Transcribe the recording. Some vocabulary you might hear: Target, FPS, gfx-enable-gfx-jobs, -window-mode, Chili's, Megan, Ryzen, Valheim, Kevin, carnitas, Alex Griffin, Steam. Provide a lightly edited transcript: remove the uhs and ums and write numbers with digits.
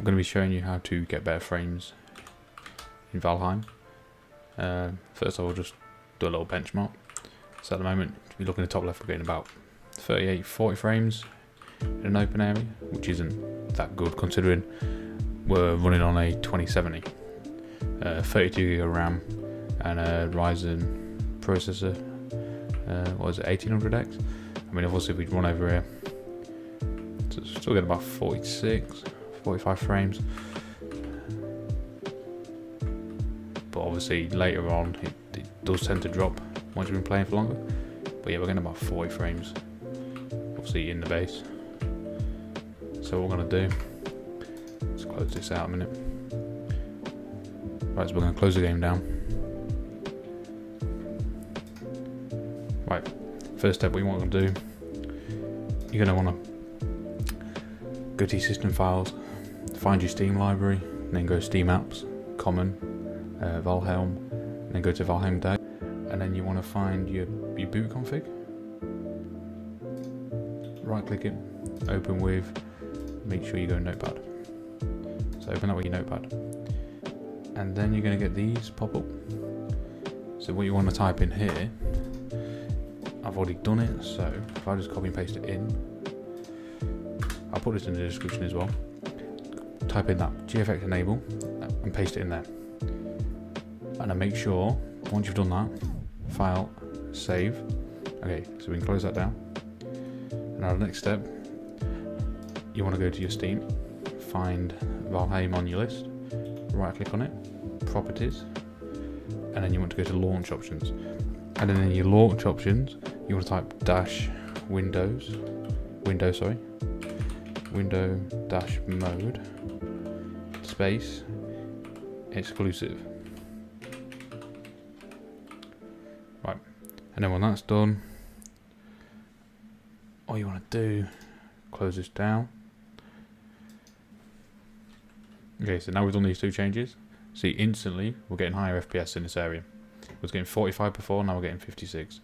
I'm going to be showing you how to get better frames in Valheim. First I will just do a little benchmark. So at the moment, if you look in the top left, we're getting about 38, 40 frames in an open area, which isn't that good considering we're running on a 2070, 32 GB RAM, and a Ryzen processor. What is it, 1800X? I mean, obviously, if we'd run over here, so still get about 46, 45 frames. But obviously, later on, it does tend to drop once you've been playing for longer. But yeah, we're getting about 40 frames, obviously, in the base. So what we're gonna do? Let's close this out a minute. Right, so we're gonna close the game down. Right, first step, what you want to do, you're gonna want to go to your system files, find your Steam library, and then go to Steam apps, common, Valheim, and then go to Valheim Day, and then you want to find your boot config. Right click it, open with, make sure you go Notepad. So open that with your Notepad, and then you're going to get these pop up. So what you want to type in here, I've already done it, so if I just copy and paste it in, I'll put this in the description as well. Type in that gfx_enable and paste it in there. And then make sure, once you've done that, file, save. Okay, so we can close that down. And now the next step, you want to go to your Steam, find Valheim on your list, right click on it, properties, and then you want to go to launch options. And then in your launch options, you want to type window-mode space exclusive. Right, and then when that's done, all you want to do, close this down. Okay, so now we've done these two changes. See, instantly we're getting higher FPS in this area. We're getting 45 before, now we're getting 56.